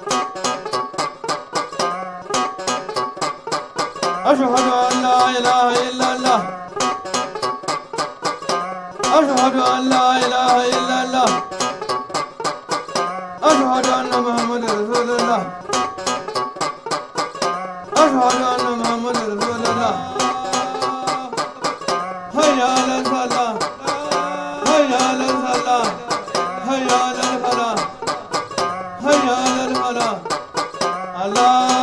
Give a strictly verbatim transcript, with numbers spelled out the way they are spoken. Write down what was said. أشهد أن لا إله إلا الله أشهد أن لا إله إلا الله أشهد أن محمد رسول الله أشهد أن محمد رسول الله حي على الفلاح حي على الفلاح حي على الفلاح حي على الفلاح الله